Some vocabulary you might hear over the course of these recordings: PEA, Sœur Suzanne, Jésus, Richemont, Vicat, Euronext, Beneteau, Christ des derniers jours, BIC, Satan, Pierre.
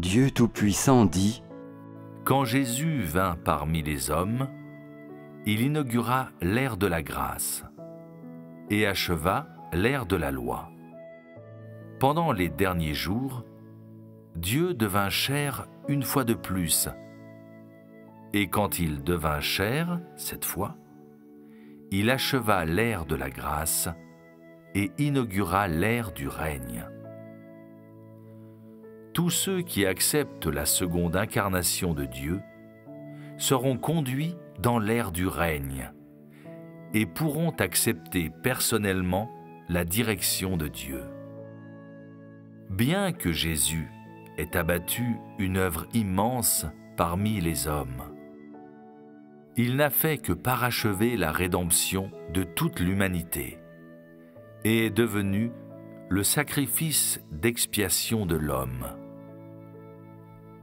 Dieu Tout-Puissant dit : Quand Jésus vint parmi les hommes, il inaugura l'ère de la grâce et acheva l'ère de la loi. Pendant les derniers jours, Dieu devint chair une fois de plus. Et quand il devint chair, cette fois, il acheva l'ère de la grâce et inaugura l'ère du règne. Tous ceux qui acceptent la seconde incarnation de Dieu seront conduits dans l'ère du règne et pourront accepter personnellement la direction de Dieu. Bien que Jésus ait abattu une œuvre immense parmi les hommes, il n'a fait que parachever la rédemption de toute l'humanité et est devenu le sacrifice d'expiation de l'homme.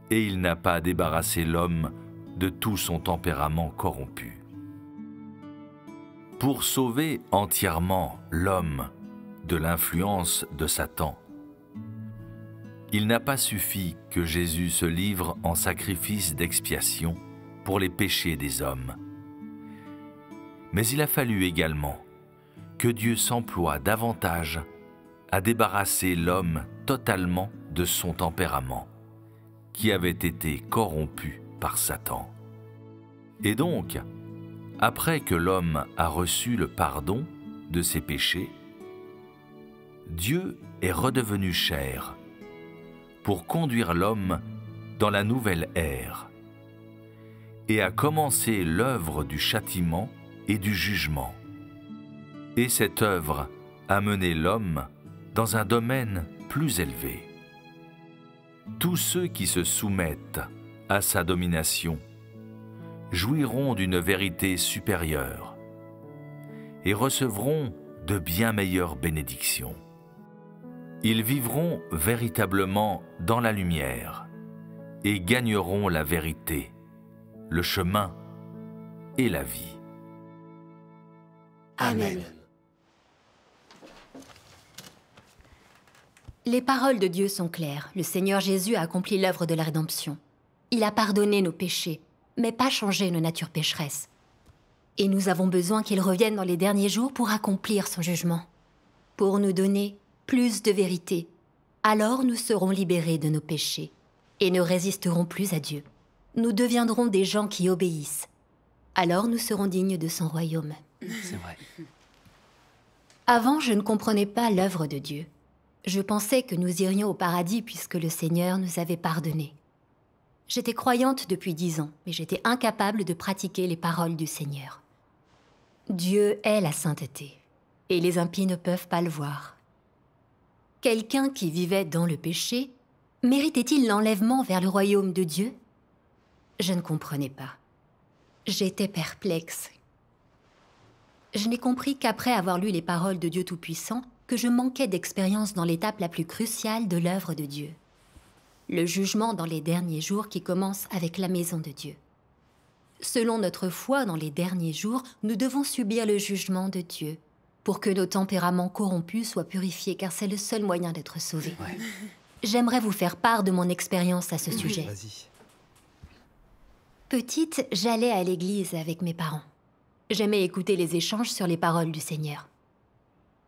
Et il n'a pas débarrassé l'homme de tout son tempérament corrompu. Pour sauver entièrement l'homme de l'influence de Satan, il n'a pas suffi que Jésus se livre en sacrifice d'expiation pour les péchés des hommes. Mais il a fallu également que Dieu s'emploie davantage à débarrasser l'homme totalement de son tempérament, qui avait été corrompu par Satan. Et donc, après que l'homme a reçu le pardon de ses péchés, Dieu est redevenu chair pour conduire l'homme dans la nouvelle ère et a commencé l'œuvre du châtiment et du jugement. Et cette œuvre a mené l'homme dans un domaine plus élevé. Tous ceux qui se soumettent à sa domination jouiront d'une vérité supérieure et recevront de bien meilleures bénédictions. Ils vivront véritablement dans la lumière et gagneront la vérité, le chemin et la vie. Amen. Les paroles de Dieu sont claires. Le Seigneur Jésus a accompli l'œuvre de la rédemption. Il a pardonné nos péchés, mais pas changé nos natures pécheresses. Et nous avons besoin qu'il revienne dans les derniers jours pour accomplir son jugement, pour nous donner plus de vérité. Alors nous serons libérés de nos péchés et ne résisterons plus à Dieu. Nous deviendrons des gens qui obéissent. Alors nous serons dignes de son royaume. C'est vrai. Avant, je ne comprenais pas l'œuvre de Dieu. Je pensais que nous irions au paradis puisque le Seigneur nous avait pardonnés. J'étais croyante depuis 10 ans, mais j'étais incapable de pratiquer les paroles du Seigneur. Dieu est la sainteté, et les impies ne peuvent pas le voir. Quelqu'un qui vivait dans le péché, méritait-il l'enlèvement vers le royaume de Dieu? Je ne comprenais pas. J'étais perplexe. Je n'ai compris qu'après avoir lu les paroles de Dieu Tout-Puissant que je manquais d'expérience dans l'étape la plus cruciale de l'œuvre de Dieu. Le jugement dans les derniers jours qui commence avec la maison de Dieu. Selon notre foi, dans les derniers jours, nous devons subir le jugement de Dieu, pour que nos tempéraments corrompus soient purifiés, car c'est le seul moyen d'être sauvés. Ouais. J'aimerais vous faire part de mon expérience à ce sujet. Vas-y. Petite, j'allais à l'église avec mes parents. J'aimais écouter les échanges sur les paroles du Seigneur.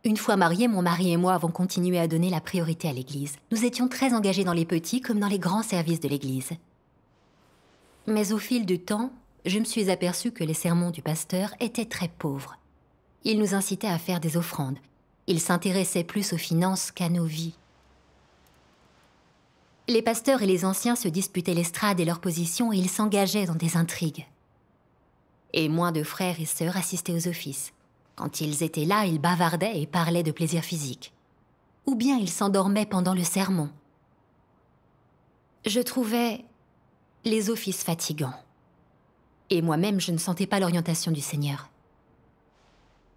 Une fois mariés, mon mari et moi avons continué à donner la priorité à l'église. Nous étions très engagés dans les petits comme dans les grands services de l'église. Mais au fil du temps, je me suis aperçue que les sermons du pasteur étaient très pauvres. Il nous incitait à faire des offrandes. Il s'intéressait plus aux finances qu'à nos vies. Les pasteurs et les anciens se disputaient l'estrade et leurs positions et ils s'engageaient dans des intrigues. Et moins de frères et sœurs assistaient aux offices. Quand ils étaient là, ils bavardaient et parlaient de plaisir physique. Ou bien ils s'endormaient pendant le sermon. Je trouvais les offices fatigants. Et moi-même, je ne sentais pas l'orientation du Seigneur.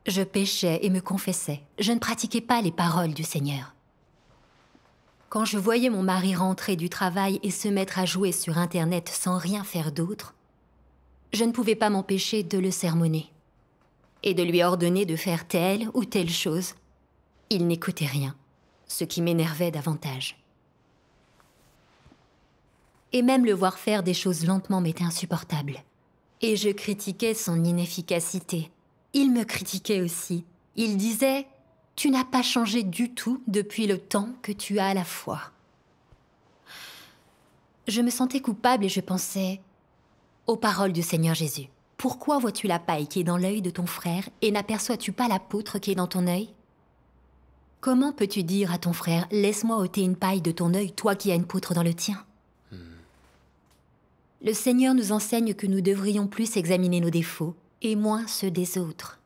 Je péchais et me confessais. Je ne pratiquais pas les paroles du Seigneur. Quand je voyais mon mari rentrer du travail et se mettre à jouer sur Internet sans rien faire d'autre, je ne pouvais pas m'empêcher de le sermonner et de lui ordonner de faire telle ou telle chose. Il n'écoutait rien, ce qui m'énervait davantage. et même le voir faire des choses lentement m'était insupportable. Et je critiquais son inefficacité. Il me critiquait aussi. Il disait « Tu n'as pas changé du tout depuis le temps que tu as à la foi. » Je me sentais coupable et je pensais aux paroles du Seigneur Jésus. « Pourquoi vois-tu la paille qui est dans l'œil de ton frère et n'aperçois-tu pas la poutre qui est dans ton œil ? Comment peux-tu dire à ton frère « Laisse-moi ôter une paille de ton œil, toi qui as une poutre dans le tien ?» Le Seigneur nous enseigne que nous devrions plus examiner nos défauts et moins ceux des autres.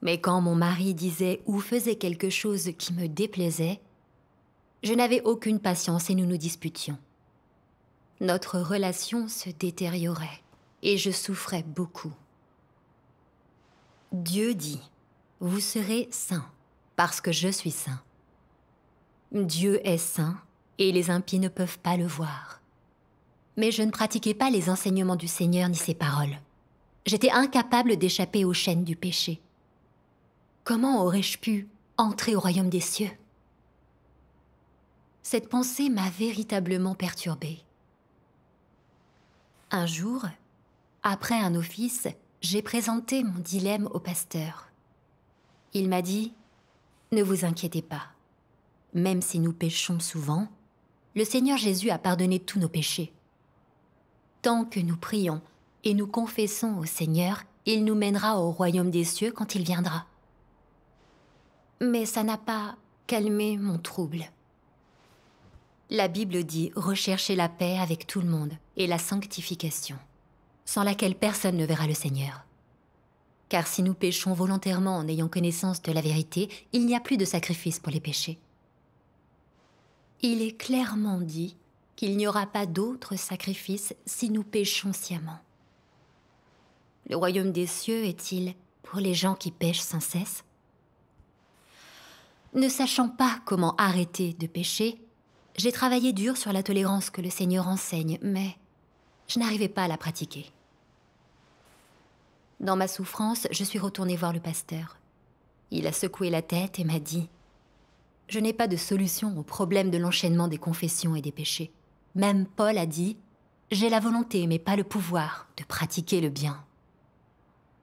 Mais quand mon mari disait ou faisait quelque chose qui me déplaisait, je n'avais aucune patience et nous nous disputions. Notre relation se détériorait et je souffrais beaucoup. Dieu dit « Vous serez saints, parce que je suis saint. » Dieu est saint et les impies ne peuvent pas le voir. Mais je ne pratiquais pas les enseignements du Seigneur ni ses paroles. J'étais incapable d'échapper aux chaînes du péché. Comment aurais-je pu entrer au royaume des cieux ? Cette pensée m'a véritablement perturbée. Un jour, après un office, j'ai présenté mon dilemme au pasteur. Il m'a dit « Ne vous inquiétez pas. Même si nous péchons souvent, le Seigneur Jésus a pardonné tous nos péchés. Tant que nous prions et nous confessons au Seigneur, il nous mènera au royaume des cieux quand il viendra. » Mais ça n'a pas calmé mon trouble. La Bible dit « Recherchez la paix avec tout le monde et la sanctification, sans laquelle personne ne verra le Seigneur. Car si nous péchons volontairement en ayant connaissance de la vérité, il n'y a plus de sacrifice pour les péchés. » Il est clairement dit qu'il n'y aura pas d'autre sacrifice si nous péchons sciemment. Le royaume des cieux est-il pour les gens qui pêchent sans cesse ? Ne sachant pas comment arrêter de pécher, j'ai travaillé dur sur la tolérance que le Seigneur enseigne, mais je n'arrivais pas à la pratiquer. Dans ma souffrance, je suis retournée voir le pasteur. Il a secoué la tête et m'a dit « Je n'ai pas de solution au problème de l'enchaînement des confessions et des péchés. Même Paul a dit « J'ai la volonté, mais pas le pouvoir, de pratiquer le bien.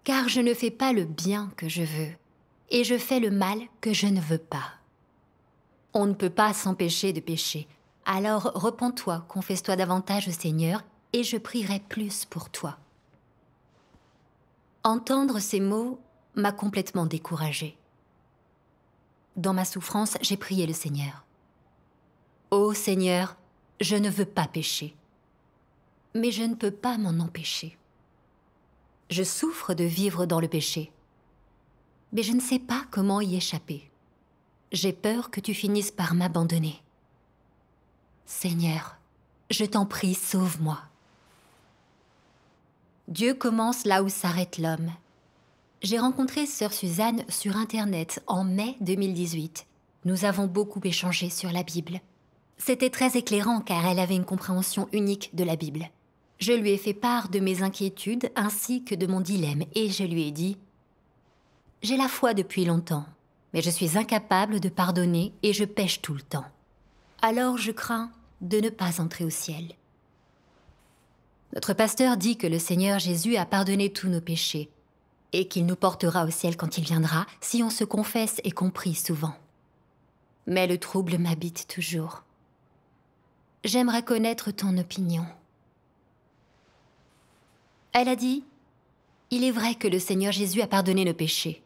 Car je ne fais pas le bien que je veux, et je fais le mal que je ne veux pas. » On ne peut pas s'empêcher de pécher. Alors repens-toi, confesse-toi davantage au Seigneur, et je prierai plus pour toi. Entendre ces mots m'a complètement découragée. Dans ma souffrance, j'ai prié le Seigneur. « Ô Seigneur, je ne veux pas pécher, mais je ne peux pas m'en empêcher. Je souffre de vivre dans le péché, mais je ne sais pas comment y échapper. J'ai peur que tu finisses par m'abandonner. Seigneur, je t'en prie, sauve-moi. » Dieu commence là où s'arrête l'homme. J'ai rencontré Sœur Suzanne sur Internet en mai 2018. Nous avons beaucoup échangé sur la Bible. C'était très éclairant car elle avait une compréhension unique de la Bible. Je lui ai fait part de mes inquiétudes ainsi que de mon dilemme et je lui ai dit « J'ai la foi depuis longtemps. Mais je suis incapable de pardonner et je pêche tout le temps. Alors je crains de ne pas entrer au ciel. » Notre pasteur dit que le Seigneur Jésus a pardonné tous nos péchés et qu'il nous portera au ciel quand il viendra si on se confesse et qu'on prie souvent. Mais le trouble m'habite toujours. J'aimerais connaître ton opinion. Elle a dit « Il est vrai que le Seigneur Jésus a pardonné nos péchés.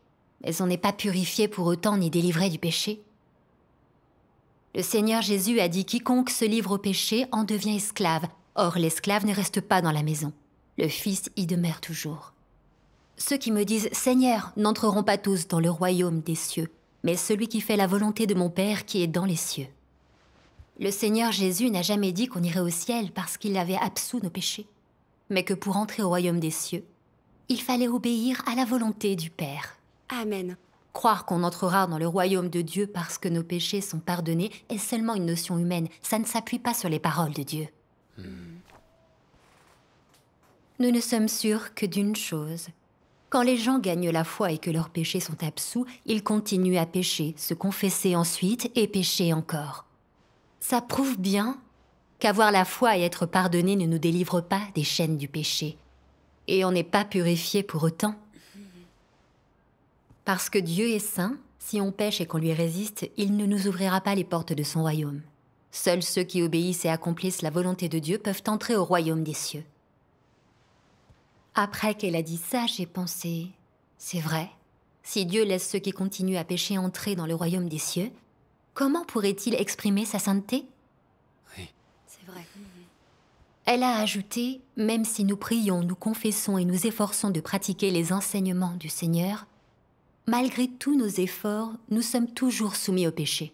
Mais on n'est pas purifié pour autant ni délivré du péché. Le Seigneur Jésus a dit « Quiconque se livre au péché en devient esclave. Or, l'esclave ne reste pas dans la maison. Le Fils y demeure toujours. Ceux qui me disent « Seigneur » n'entreront pas tous dans le royaume des cieux, mais celui qui fait la volonté de mon Père qui est dans les cieux. » Le Seigneur Jésus n'a jamais dit qu'on irait au ciel parce qu'il avait absous nos péchés, mais que pour entrer au royaume des cieux, il fallait obéir à la volonté du Père. Amen. Croire qu'on entrera dans le royaume de Dieu parce que nos péchés sont pardonnés est seulement une notion humaine. Ça ne s'appuie pas sur les paroles de Dieu. Nous ne sommes sûrs que d'une chose. Quand les gens gagnent la foi et que leurs péchés sont absous, ils continuent à pécher, se confesser ensuite et pécher encore. Ça prouve bien qu'avoir la foi et être pardonné ne nous délivre pas des chaînes du péché. Et on n'est pas purifié pour autant. Parce que Dieu est saint, si on pêche et qu'on lui résiste, il ne nous ouvrira pas les portes de son royaume. Seuls ceux qui obéissent et accomplissent la volonté de Dieu peuvent entrer au royaume des cieux. Après qu'elle a dit ça, j'ai pensé, c'est vrai, si Dieu laisse ceux qui continuent à pécher entrer dans le royaume des cieux, comment pourrait-il exprimer sa sainteté? Oui. C'est vrai. Elle a ajouté, même si nous prions, nous confessons et nous efforçons de pratiquer les enseignements du Seigneur, malgré tous nos efforts, nous sommes toujours soumis au péché.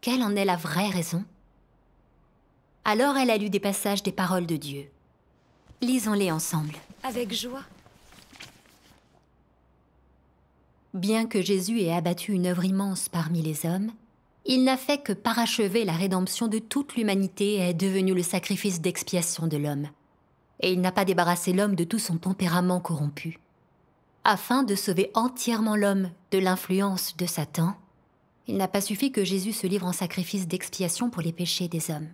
Quelle en est la vraie raison? Alors elle a lu des passages des paroles de Dieu. Lisons-les ensemble. Avec joie. Bien que Jésus ait abattu une œuvre immense parmi les hommes, il n'a fait que parachever la rédemption de toute l'humanité et est devenu le sacrifice d'expiation de l'homme. Et il n'a pas débarrassé l'homme de tout son tempérament corrompu. Afin de sauver entièrement l'homme de l'influence de Satan, il n'a pas suffi que Jésus se livre en sacrifice d'expiation pour les péchés des hommes.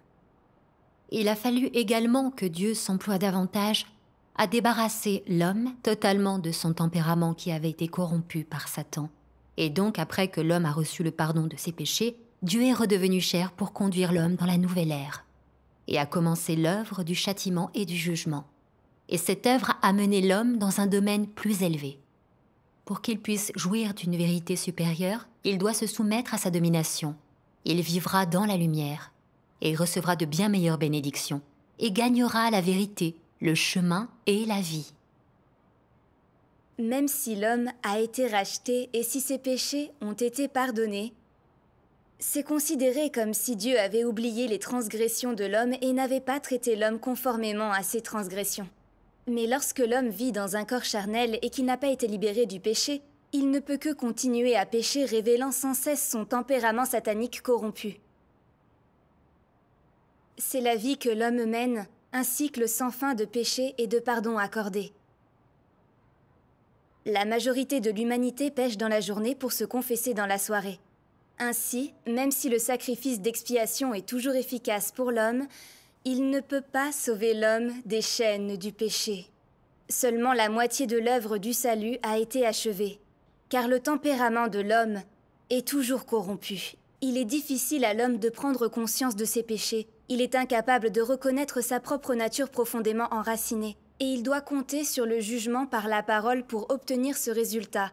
Il a fallu également que Dieu s'emploie davantage à débarrasser l'homme totalement de son tempérament qui avait été corrompu par Satan. Et donc, après que l'homme a reçu le pardon de ses péchés, Dieu est redevenu chair pour conduire l'homme dans la nouvelle ère et a commencé l'œuvre du châtiment et du jugement. Et cette œuvre a mené l'homme dans un domaine plus élevé. Pour qu'il puisse jouir d'une vérité supérieure, il doit se soumettre à sa domination. Il vivra dans la lumière et recevra de bien meilleures bénédictions, et gagnera la vérité, le chemin et la vie. Même si l'homme a été racheté et si ses péchés ont été pardonnés, c'est considéré comme si Dieu avait oublié les transgressions de l'homme et n'avait pas traité l'homme conformément à ses transgressions. Mais lorsque l'homme vit dans un corps charnel et qu'il n'a pas été libéré du péché, il ne peut que continuer à pécher, révélant sans cesse son tempérament satanique corrompu. C'est la vie que l'homme mène, un cycle sans fin de péché et de pardon accordé. La majorité de l'humanité pêche dans la journée pour se confesser dans la soirée. Ainsi, même si le sacrifice d'expiation est toujours efficace pour l'homme, il ne peut pas sauver l'homme des chaînes du péché. Seulement la moitié de l'œuvre du salut a été achevée, car le tempérament de l'homme est toujours corrompu. Il est difficile à l'homme de prendre conscience de ses péchés. Il est incapable de reconnaître sa propre nature profondément enracinée, et il doit compter sur le jugement par la parole pour obtenir ce résultat.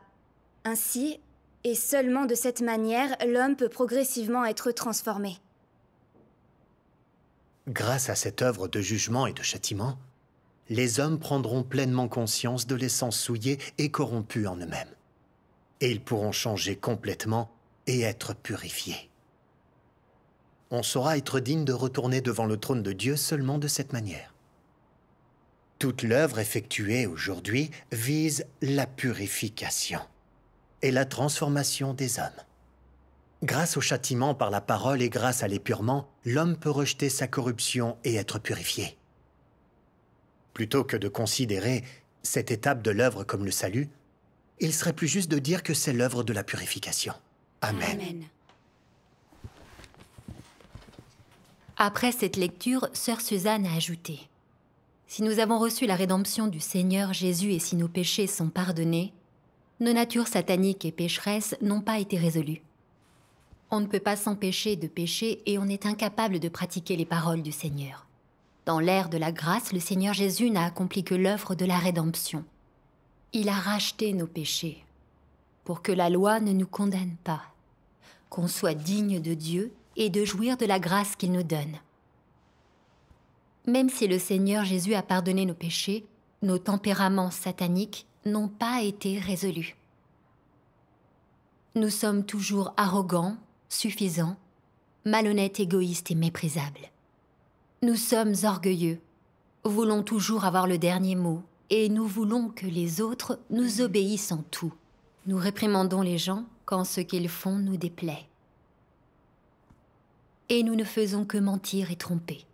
Ainsi, et seulement de cette manière, l'homme peut progressivement être transformé. Grâce à cette œuvre de jugement et de châtiment, les hommes prendront pleinement conscience de l'essence souillée et corrompue en eux-mêmes, et ils pourront changer complètement et être purifiés. On saura être digne de retourner devant le trône de Dieu seulement de cette manière. Toute l'œuvre effectuée aujourd'hui vise la purification et la transformation des hommes. Grâce au châtiment par la parole et grâce à l'épurement, l'homme peut rejeter sa corruption et être purifié. Plutôt que de considérer cette étape de l'œuvre comme le salut, il serait plus juste de dire que c'est l'œuvre de la purification. Amen. Amen. Après cette lecture, Sœur Suzanne a ajouté « Si nous avons reçu la rédemption du Seigneur Jésus et si nos péchés sont pardonnés, nos natures sataniques et pécheresses n'ont pas été résolues. On ne peut pas s'empêcher de pécher et on est incapable de pratiquer les paroles du Seigneur. Dans l'ère de la grâce, le Seigneur Jésus n'a accompli que l'œuvre de la rédemption. Il a racheté nos péchés pour que la loi ne nous condamne pas, qu'on soit digne de Dieu et de jouir de la grâce qu'il nous donne. Même si le Seigneur Jésus a pardonné nos péchés, nos tempéraments sataniques n'ont pas été résolus. Nous sommes toujours arrogants, suffisants, malhonnêtes, égoïstes et méprisables. Nous sommes orgueilleux, voulons toujours avoir le dernier mot, et nous voulons que les autres nous obéissent en tout. Nous réprimandons les gens quand ce qu'ils font nous déplaît. Et nous ne faisons que mentir et tromper.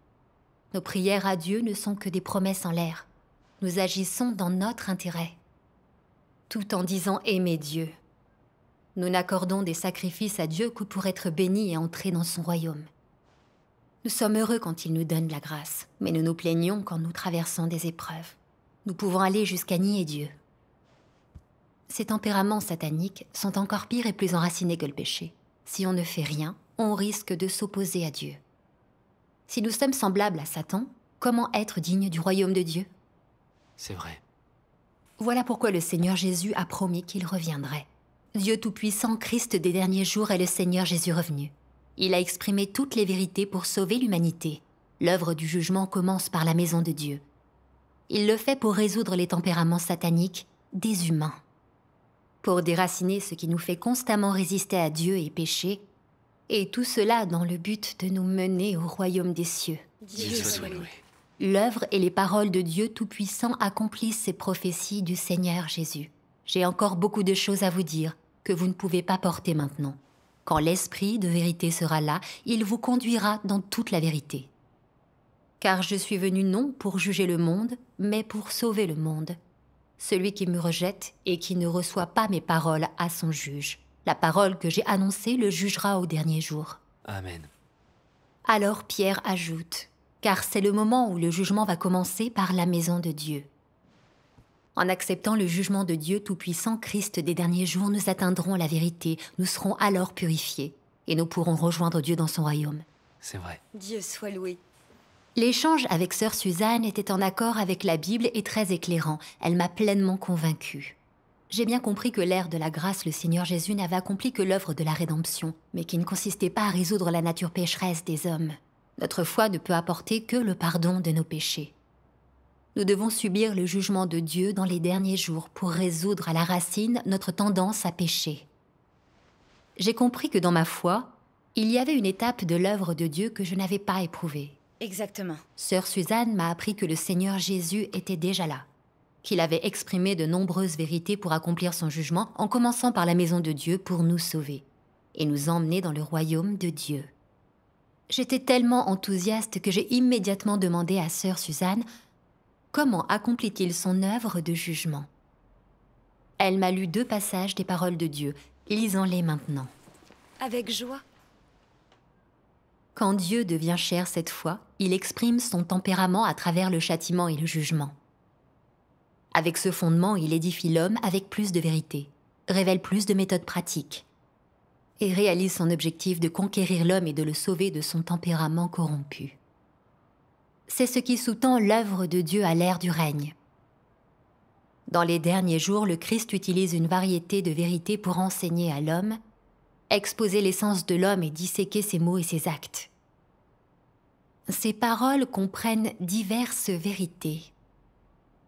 Nos prières à Dieu ne sont que des promesses en l'air. Nous agissons dans notre intérêt, tout en disant aimer Dieu. Nous n'accordons des sacrifices à Dieu que pour être bénis et entrer dans son royaume. Nous sommes heureux quand il nous donne de la grâce, mais nous nous plaignons quand nous traversons des épreuves. Nous pouvons aller jusqu'à nier Dieu. Ces tempéraments sataniques sont encore pires et plus enracinés que le péché. Si on ne fait rien, on risque de s'opposer à Dieu. Si nous sommes semblables à Satan, comment être dignes du royaume de Dieu? C'est vrai. Voilà pourquoi le Seigneur Jésus a promis qu'il reviendrait. Dieu Tout-Puissant, Christ des derniers jours, est le Seigneur Jésus revenu. Il a exprimé toutes les vérités pour sauver l'humanité. L'œuvre du jugement commence par la maison de Dieu. Il le fait pour résoudre les tempéraments sataniques des humains, pour déraciner ce qui nous fait constamment résister à Dieu et pécher, et tout cela dans le but de nous mener au royaume des cieux. Dieu soit loué. L'œuvre et les paroles de Dieu Tout-Puissant accomplissent ces prophéties du Seigneur Jésus. J'ai encore beaucoup de choses à vous dire que vous ne pouvez pas porter maintenant. Quand l'Esprit de vérité sera là, il vous conduira dans toute la vérité. Car je suis venu non pour juger le monde, mais pour sauver le monde. Celui qui me rejette et qui ne reçoit pas mes paroles à son juge. La parole que j'ai annoncée le jugera au dernier jour. Amen. Alors Pierre ajoute, car c'est le moment où le jugement va commencer par la maison de Dieu. En acceptant le jugement de Dieu Tout-Puissant, Christ des derniers jours, nous atteindrons la vérité. Nous serons alors purifiés et nous pourrons rejoindre Dieu dans son royaume. C'est vrai. Dieu soit loué. L'échange avec Sœur Suzanne était en accord avec la Bible et très éclairant. Elle m'a pleinement convaincue. J'ai bien compris que l'ère de la grâce, le Seigneur Jésus, n'avait accompli que l'œuvre de la rédemption, mais qui ne consistait pas à résoudre la nature pécheresse des hommes. Notre foi ne peut apporter que le pardon de nos péchés. Nous devons subir le jugement de Dieu dans les derniers jours pour résoudre à la racine notre tendance à pécher. J'ai compris que dans ma foi, il y avait une étape de l'œuvre de Dieu que je n'avais pas éprouvée. Exactement. Sœur Suzanne m'a appris que le Seigneur Jésus était déjà là, qu'il avait exprimé de nombreuses vérités pour accomplir son jugement, en commençant par la maison de Dieu pour nous sauver et nous emmener dans le royaume de Dieu. J'étais tellement enthousiaste que j'ai immédiatement demandé à Sœur Suzanne comment accomplit-il son œuvre de jugement. Elle m'a lu deux passages des paroles de Dieu. Lisons-les maintenant. Avec joie. Quand Dieu devient chair cette fois, il exprime son tempérament à travers le châtiment et le jugement. Avec ce fondement, il édifie l'homme avec plus de vérité, révèle plus de méthodes pratiques et réalise son objectif de conquérir l'homme et de le sauver de son tempérament corrompu. C'est ce qui sous-tend l'œuvre de Dieu à l'ère du règne. Dans les derniers jours, le Christ utilise une variété de vérités pour enseigner à l'homme, exposer l'essence de l'homme et disséquer ses mots et ses actes. Ces paroles comprennent diverses vérités,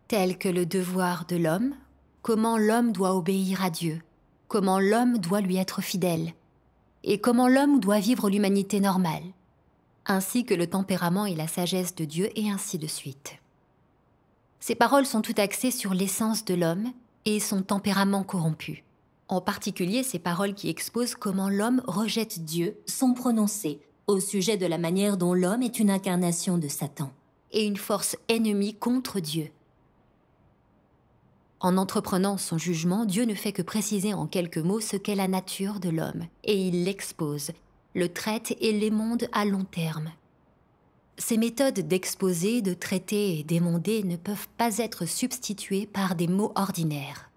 telles que le devoir de l'homme, comment l'homme doit obéir à Dieu, comment l'homme doit lui être fidèle, et comment l'homme doit vivre l'humanité normale, ainsi que le tempérament et la sagesse de Dieu, et ainsi de suite. Ces paroles sont toutes axées sur l'essence de l'homme et son tempérament corrompu. En particulier, ces paroles qui exposent comment l'homme rejette Dieu sont prononcées au sujet de la manière dont l'homme est une incarnation de Satan et une force ennemie contre Dieu. En entreprenant son jugement, Dieu ne fait que préciser en quelques mots ce qu'est la nature de l'homme, et il l'expose, le traite et l'émonde à long terme. Ces méthodes d'exposer, de traiter et d'émonder ne peuvent pas être substituées par des mots ordinaires,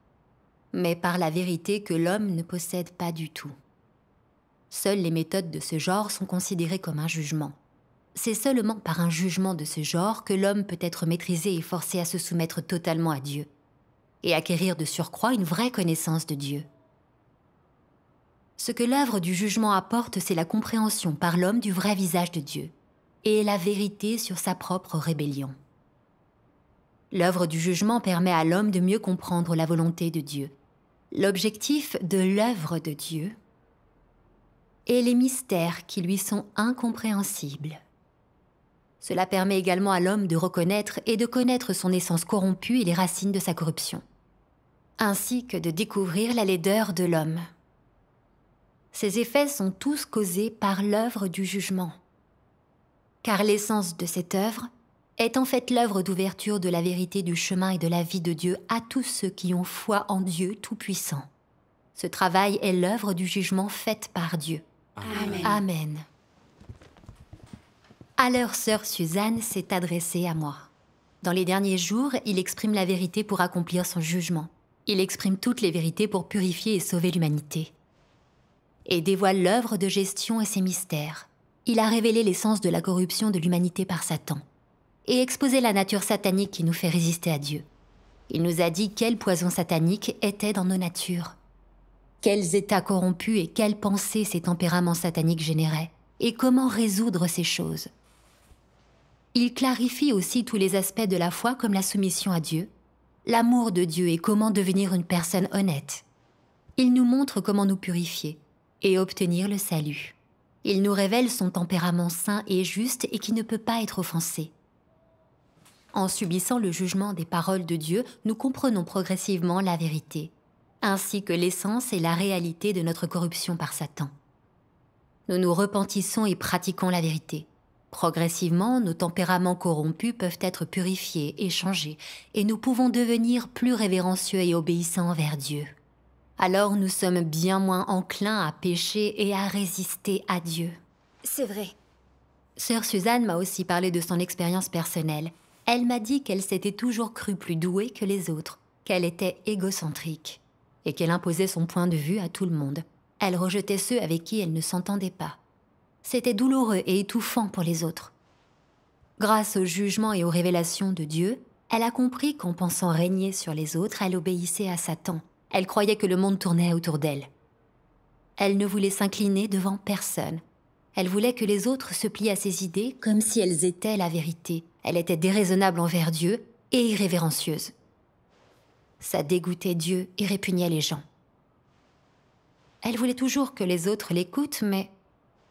mais par la vérité que l'homme ne possède pas du tout. Seules les méthodes de ce genre sont considérées comme un jugement. C'est seulement par un jugement de ce genre que l'homme peut être maîtrisé et forcé à se soumettre totalement à Dieu et acquérir de surcroît une vraie connaissance de Dieu. Ce que l'œuvre du jugement apporte, c'est la compréhension par l'homme du vrai visage de Dieu et la vérité sur sa propre rébellion. L'œuvre du jugement permet à l'homme de mieux comprendre la volonté de Dieu, l'objectif de l'œuvre de Dieu et les mystères qui lui sont incompréhensibles. Cela permet également à l'homme de reconnaître et de connaître son essence corrompue et les racines de sa corruption, ainsi que de découvrir la laideur de l'homme. Ces effets sont tous causés par l'œuvre du jugement, car l'essence de cette œuvre est en fait l'œuvre d'ouverture de la vérité du chemin et de la vie de Dieu à tous ceux qui ont foi en Dieu Tout-Puissant. Ce travail est l'œuvre du jugement faite par Dieu. Amen. Amen. Alors sœur Suzanne s'est adressée à moi. Dans les derniers jours, il exprime la vérité pour accomplir son jugement. Il exprime toutes les vérités pour purifier et sauver l'humanité. Et dévoile l'œuvre de gestion et ses mystères. Il a révélé l'essence de la corruption de l'humanité par Satan. Et exposé la nature satanique qui nous fait résister à Dieu. Il nous a dit quel poison satanique était dans nos natures. Quels états corrompus et quelles pensées ces tempéraments sataniques généraient. Et comment résoudre ces choses. Il clarifie aussi tous les aspects de la foi comme la soumission à Dieu, l'amour de Dieu et comment devenir une personne honnête. Il nous montre comment nous purifier et obtenir le salut. Il nous révèle son tempérament saint et juste et qui ne peut pas être offensé. En subissant le jugement des paroles de Dieu, nous comprenons progressivement la vérité, ainsi que l'essence et la réalité de notre corruption par Satan. Nous nous repentissons et pratiquons la vérité. Progressivement, nos tempéraments corrompus peuvent être purifiés et changés, et nous pouvons devenir plus révérencieux et obéissants envers Dieu. Alors nous sommes bien moins enclins à pécher et à résister à Dieu. C'est vrai. Sœur Suzanne m'a aussi parlé de son expérience personnelle. Elle m'a dit qu'elle s'était toujours crue plus douée que les autres, qu'elle était égocentrique, et qu'elle imposait son point de vue à tout le monde. Elle rejetait ceux avec qui elle ne s'entendait pas. C'était douloureux et étouffant pour les autres. Grâce au jugement et aux révélations de Dieu, elle a compris qu'en pensant régner sur les autres, elle obéissait à Satan. Elle croyait que le monde tournait autour d'elle. Elle ne voulait s'incliner devant personne. Elle voulait que les autres se plient à ses idées comme si elles étaient la vérité. Elle était déraisonnable envers Dieu et irrévérencieuse. Ça dégoûtait Dieu et répugnait les gens. Elle voulait toujours que les autres l'écoutent, mais...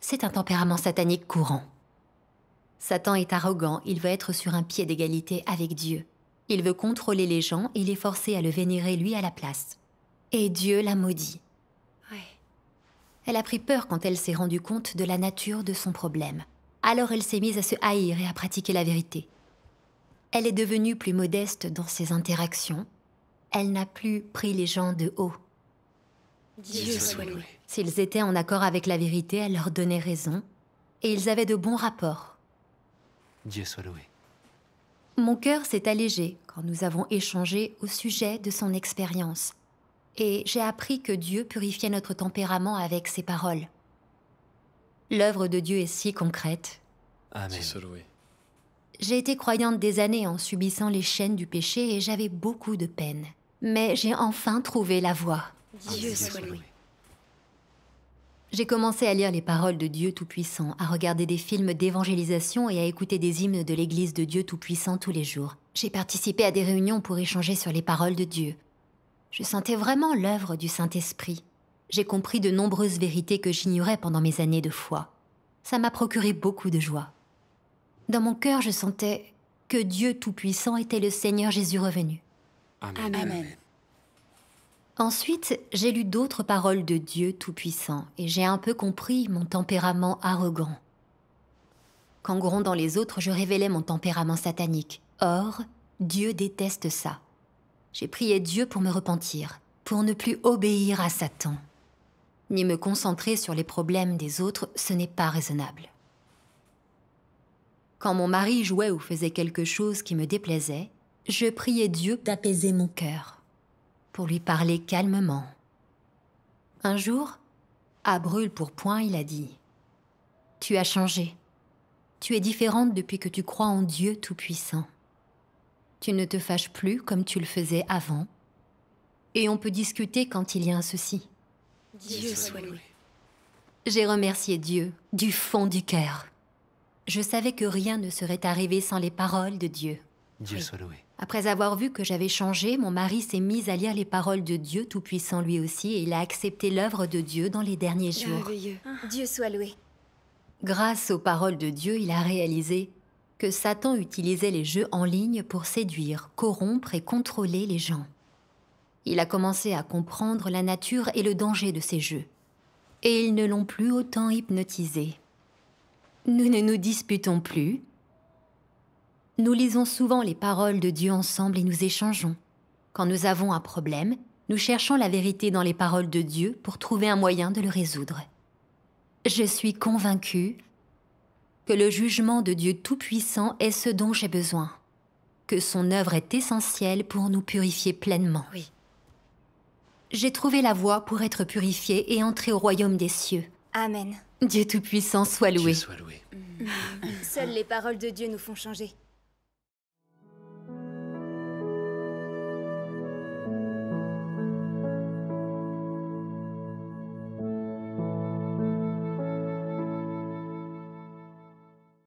c'est un tempérament satanique courant. Satan est arrogant, il veut être sur un pied d'égalité avec Dieu. Il veut contrôler les gens et les forcer à le vénérer lui à la place. Et Dieu l'a maudit. Ouais. Elle a pris peur quand elle s'est rendue compte de la nature de son problème. Alors elle s'est mise à se haïr et à pratiquer la vérité. Elle est devenue plus modeste dans ses interactions. Elle n'a plus pris les gens de haut. Dieu soit loué. S'ils étaient en accord avec la vérité, elle leur donnait raison, et ils avaient de bons rapports. Dieu soit loué. Mon cœur s'est allégé quand nous avons échangé au sujet de son expérience, et j'ai appris que Dieu purifiait notre tempérament avec ses paroles. L'œuvre de Dieu est si concrète. Amen. Dieu soit loué. J'ai été croyante des années en subissant les chaînes du péché et j'avais beaucoup de peine. Mais j'ai enfin trouvé la voie. Dieu soit loué. J'ai commencé à lire les paroles de Dieu Tout-Puissant, à regarder des films d'évangélisation et à écouter des hymnes de l'Église de Dieu Tout-Puissant tous les jours. J'ai participé à des réunions pour échanger sur les paroles de Dieu. Je sentais vraiment l'œuvre du Saint-Esprit. J'ai compris de nombreuses vérités que j'ignorais pendant mes années de foi. Ça m'a procuré beaucoup de joie. Dans mon cœur, je sentais que Dieu Tout-Puissant était le Seigneur Jésus revenu. Amen. Amen. Ensuite, j'ai lu d'autres paroles de Dieu Tout-Puissant et j'ai un peu compris mon tempérament arrogant. Qu'en grondant les autres, je révélais mon tempérament satanique. Or, Dieu déteste ça. J'ai prié Dieu pour me repentir, pour ne plus obéir à Satan. Ni me concentrer sur les problèmes des autres, ce n'est pas raisonnable. Quand mon mari jouait ou faisait quelque chose qui me déplaisait, je priais Dieu d'apaiser mon cœur, pour lui parler calmement. Un jour, à brûle-pourpoint, il a dit « Tu as changé. Tu es différente depuis que tu crois en Dieu Tout-Puissant. Tu ne te fâches plus comme tu le faisais avant. Et on peut discuter quand il y a un souci. » Dieu soit loué. J'ai remercié Dieu du fond du cœur. Je savais que rien ne serait arrivé sans les paroles de Dieu. Dieu soit loué. Après avoir vu que j'avais changé, mon mari s'est mis à lire les paroles de Dieu Tout-Puissant lui aussi et il a accepté l'œuvre de Dieu dans les derniers jours. Dieu soit loué. Grâce aux paroles de Dieu, il a réalisé que Satan utilisait les jeux en ligne pour séduire, corrompre et contrôler les gens. Il a commencé à comprendre la nature et le danger de ces jeux. Et ils ne l'ont plus autant hypnotisé. Nous ne nous disputons plus. Nous lisons souvent les paroles de Dieu ensemble et nous échangeons. Quand nous avons un problème, nous cherchons la vérité dans les paroles de Dieu pour trouver un moyen de le résoudre. Je suis convaincue que le jugement de Dieu Tout-Puissant est ce dont j'ai besoin, que son œuvre est essentielle pour nous purifier pleinement. Oui. J'ai trouvé la voie pour être purifiée et entrer au royaume des cieux. Amen. Dieu Tout-Puissant soit loué. Dieu soit loué. Seules les paroles de Dieu nous font changer.